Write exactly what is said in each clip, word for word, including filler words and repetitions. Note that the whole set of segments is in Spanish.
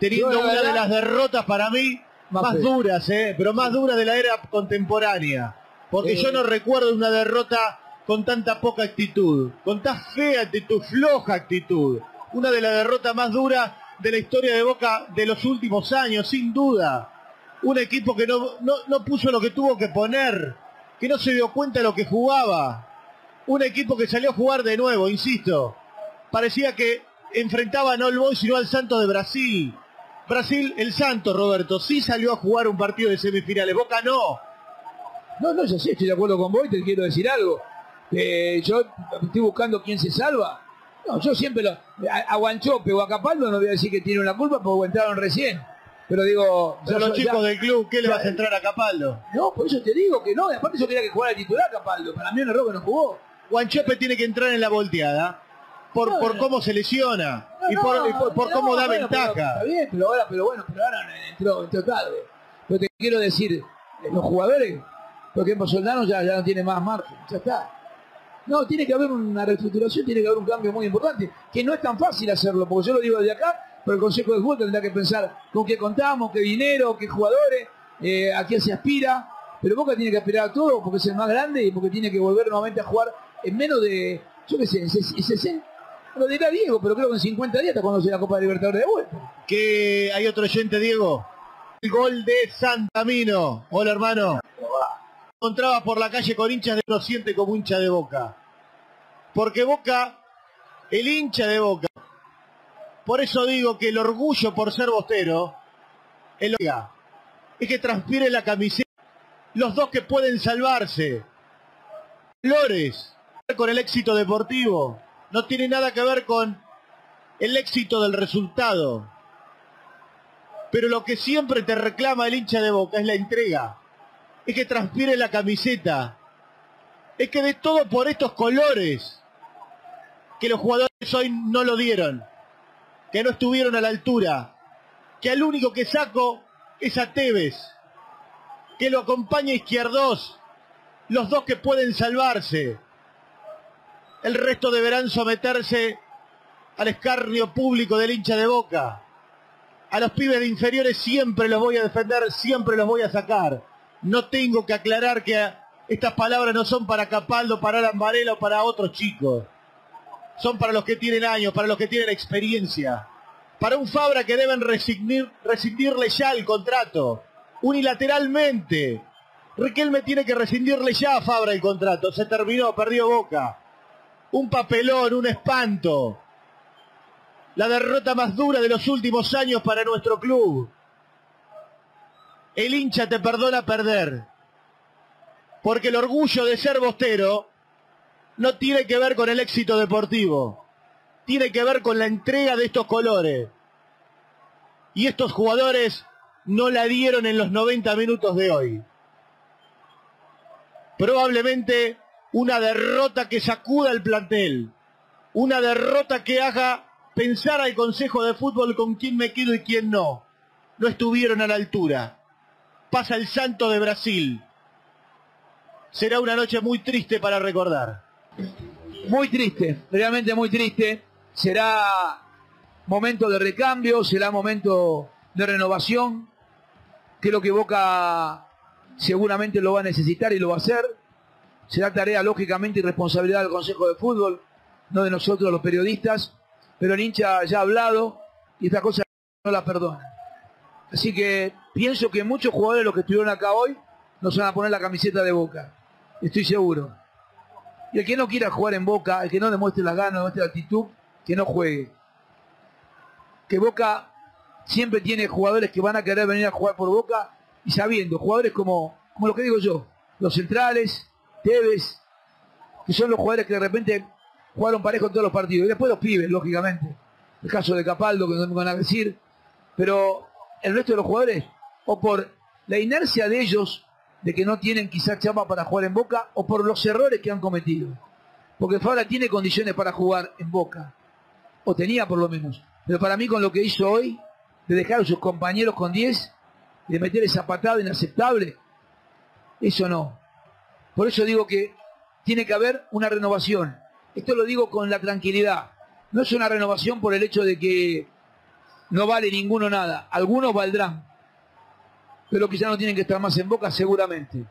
teniendo no, una de las derrotas para mí más, más duras, eh, pero más duras de la era contemporánea. Porque eh. yo no recuerdo una derrota con tanta poca actitud, con tan fea actitud, floja actitud. Una de las derrotas más duras de la historia de Boca de los últimos años, sin duda. Un equipo que no, no, no puso lo que tuvo que poner, que no se dio cuenta de lo que jugaba. Un equipo que salió a jugar de nuevo, insisto. Parecía que enfrentaba no al Boys, sino al Santos de Brasil. Brasil, el Santos, Roberto, sí salió a jugar un partido de semifinales. Boca no. No, no, ya sé, estoy de acuerdo con vos y te quiero decir algo. Eh, yo estoy buscando quién se salva. No, yo siempre lo... A, a Guanchope o a Capaldo no voy a decir que tiene una culpa porque entraron recién. Pero digo... Pero los chicos ya, del club, ¿qué le vas a entrar a Capaldo? No, por eso te digo que no. Aparte yo quería que jugara el titular Capaldo. Para mí un error que no jugó. Guanchope tiene que entrar en la volteada. Por, no, por no, cómo se lesiona. No, y por, no, y por, por no, cómo da bueno, ventaja. Pero, está bien, pero ahora, pero bueno, pero ahora entró, entró tarde. Pero te quiero decir, los jugadores... Por ejemplo, Soldano ya, ya no tiene más margen, ya está. No, tiene que haber una reestructuración, tiene que haber un cambio muy importante, que no es tan fácil hacerlo, porque yo lo digo desde acá, pero el Consejo de Fútbol tendrá que pensar con qué contamos, qué dinero, qué jugadores, eh, a quién se aspira, pero Boca tiene que aspirar a todo porque es el más grande y porque tiene que volver nuevamente a jugar en menos de, yo qué sé, en sesenta, lo dirá Diego, pero creo que en cincuenta días está cuando se la Copa de Libertadores de vuelta. Que hay otro oyente, Diego. El gol de Santamino. Hola, hermano. Encontraba por la calle con hinchas de lo siente como hincha de Boca, porque Boca, el hincha de Boca, por eso digo que el orgullo por ser bostero el... es que transpire la camiseta. Los dos que pueden salvarse, Flores, con el éxito deportivo, no tiene nada que ver con el éxito del resultado, pero lo que siempre te reclama el hincha de Boca es la entrega. Es que transpire la camiseta, es que dé todo por estos colores, que los jugadores hoy no lo dieron, que no estuvieron a la altura, que al único que saco es a Tevez, que lo acompaña Izquierdos, los dos que pueden salvarse. El resto deberán someterse al escarnio público del hincha de Boca. A los pibes de inferiores siempre los voy a defender, siempre los voy a sacar. No tengo que aclarar que estas palabras no son para Capaldo, para Arambarela o para otros chicos. Son para los que tienen años, para los que tienen experiencia. Para un Fabra que deben rescindir, rescindirle ya el contrato, unilateralmente. Riquelme tiene que rescindirle ya a Fabra el contrato. Se terminó, perdió Boca. Un papelón, un espanto. La derrota más dura de los últimos años para nuestro club. El hincha te perdona perder, porque el orgullo de ser bostero no tiene que ver con el éxito deportivo, tiene que ver con la entrega de estos colores. Y estos jugadores no la dieron en los noventa minutos de hoy. Probablemente una derrota que sacuda el plantel, una derrota que haga pensar al Consejo de Fútbol con quién me quedo y quién no. No estuvieron a la altura. Pasa el Santo de Brasil. Será una noche muy triste para recordar. Muy triste, realmente muy triste. Será momento de recambio, será momento de renovación. Creo que Boca seguramente lo va a necesitar y lo va a hacer. Será tarea, lógicamente, y responsabilidad del Consejo de Fútbol, no de nosotros los periodistas. Pero el hincha ya ha hablado y esta cosa no la perdona. Así que pienso que muchos jugadores de los que estuvieron acá hoy nos van a poner la camiseta de Boca. Estoy seguro. Y el que no quiera jugar en Boca, el que no demuestre las ganas, demuestre la actitud, que no juegue. Que Boca siempre tiene jugadores que van a querer venir a jugar por Boca y sabiendo, jugadores como, como lo que digo yo, los centrales, Tevez, que son los jugadores que de repente jugaron parejo en todos los partidos. Y después los pibes, lógicamente. El caso de Capaldo, que no me van a decir, pero... el resto de los jugadores, o por la inercia de ellos, de que no tienen quizás chapa para jugar en Boca, o por los errores que han cometido. Porque Fabra tiene condiciones para jugar en Boca, o tenía por lo menos. Pero para mí con lo que hizo hoy, de dejar a sus compañeros con diez, de meter esa patada inaceptable, eso no. Por eso digo que tiene que haber una renovación. Esto lo digo con la tranquilidad. No es una renovación por el hecho de que no vale ninguno nada. Algunos valdrán, pero que ya no tienen que estar más en Boca seguramente.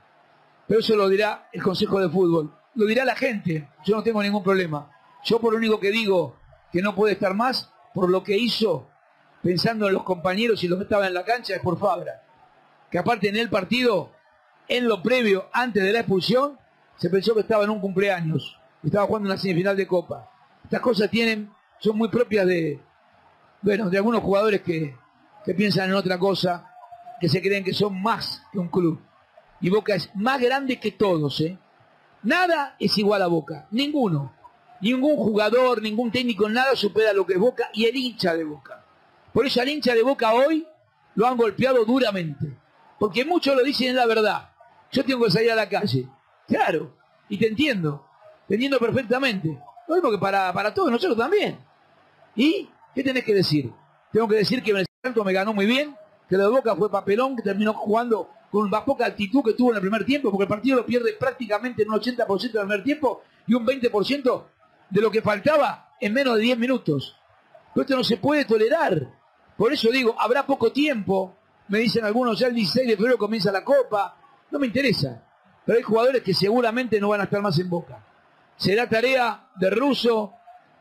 Pero eso lo dirá el Consejo de Fútbol, lo dirá la gente, yo no tengo ningún problema. Yo por lo único que digo que no puede estar más, por lo que hizo, pensando en los compañeros y los que estaban en la cancha, es por Fabra. Que aparte en el partido, en lo previo, antes de la expulsión, se pensó que estaba en un cumpleaños, estaba jugando en la semifinal de Copa. Estas cosas tienen, son muy propias de, bueno, de algunos jugadores que, que piensan en otra cosa, que se creen que son más que un club. Y Boca es más grande que todos, ¿eh? Nada es igual a Boca, ninguno. Ningún jugador, ningún técnico, nada supera lo que es Boca y el hincha de Boca. Por eso al hincha de Boca hoy lo han golpeado duramente. Porque muchos lo dicen, es la verdad. Yo tengo que salir a la calle. Claro, y te entiendo, te entiendo perfectamente. Lo mismo que para, para todos, nosotros también. ¿Y qué tenés que decir? Tengo que decir que el Santos me ganó muy bien, que lo de Boca fue papelón, que terminó jugando con la poca actitud que tuvo en el primer tiempo, porque el partido lo pierde prácticamente en un ochenta por ciento del primer tiempo y un veinte por ciento de lo que faltaba en menos de diez minutos. Pero esto no se puede tolerar. Por eso digo, habrá poco tiempo, me dicen algunos, ya el dieciséis de febrero comienza la Copa, no me interesa. Pero hay jugadores que seguramente no van a estar más en Boca. Será tarea de Russo,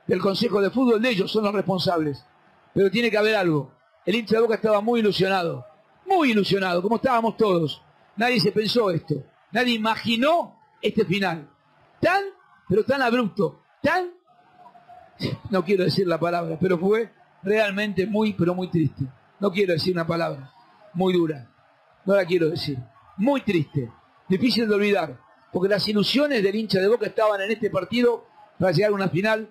del Consejo de Fútbol, de ellos son los responsables. Pero tiene que haber algo. El hincha de Boca estaba muy ilusionado, muy ilusionado, como estábamos todos. Nadie se pensó esto, nadie imaginó este final. Tan, pero tan abrupto, tan, no quiero decir la palabra, pero fue realmente muy, pero muy triste. No quiero decir una palabra muy dura, no la quiero decir. Muy triste, difícil de olvidar, porque las ilusiones del hincha de Boca estaban en este partido para llegar a una final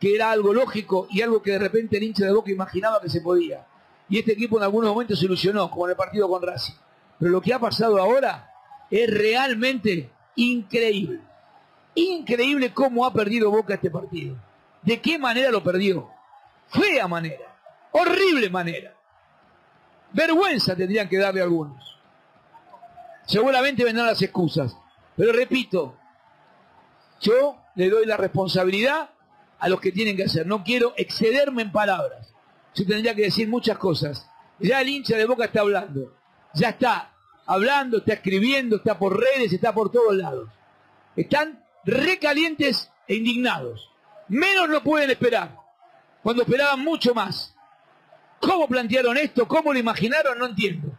que era algo lógico y algo que de repente el hincha de Boca imaginaba que se podía. Y este equipo en algunos momentos se ilusionó, como en el partido con Racing. Pero lo que ha pasado ahora es realmente increíble. Increíble cómo ha perdido Boca este partido. ¿De qué manera lo perdió? Fea manera, horrible manera. Vergüenza tendrían que darle a algunos. Seguramente vendrán las excusas, pero repito, yo le doy la responsabilidad a los que tienen que hacer. No quiero excederme en palabras. Yo tendría que decir muchas cosas. Ya el hincha de Boca está hablando, ya está hablando, está escribiendo, está por redes, está por todos lados. Están recalientes e indignados. Menos lo pueden esperar, cuando esperaban mucho más. ¿Cómo plantearon esto? ¿Cómo lo imaginaron? No entiendo.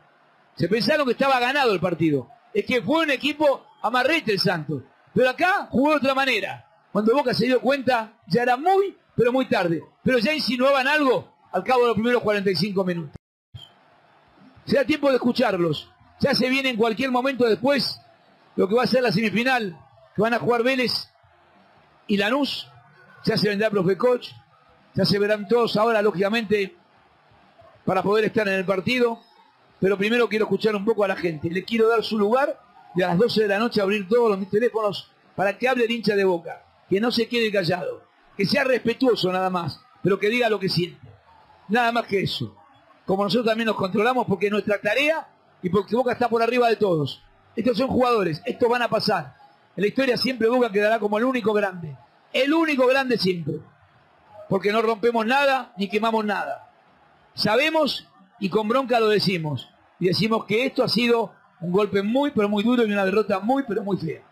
Se pensaron que estaba ganado el partido. Es que fue un equipo amarrete el Santos. Pero acá jugó de otra manera. Cuando Boca se dio cuenta, ya era muy, pero muy tarde. Pero ya insinuaban algo al cabo de los primeros cuarenta y cinco minutos. Se da tiempo de escucharlos. Ya se viene en cualquier momento después lo que va a ser la semifinal, que van a jugar Vélez y Lanús. Ya se vendrá profe Koch. Ya se verán todos ahora, lógicamente, para poder estar en el partido. Pero primero quiero escuchar un poco a la gente. Le quiero dar su lugar y a las doce de la noche abrir todos los teléfonos para que hable el hincha de Boca. Que no se quede callado. Que sea respetuoso nada más, pero que diga lo que siente. Nada más que eso. Como nosotros también nos controlamos porque es nuestra tarea y porque Boca está por arriba de todos. Estos son jugadores, estos van a pasar. En la historia siempre Boca quedará como el único grande. El único grande siempre. Porque no rompemos nada ni quemamos nada. Sabemos y con bronca lo decimos. Y decimos que esto ha sido un golpe muy, pero muy duro y una derrota muy, pero muy fea.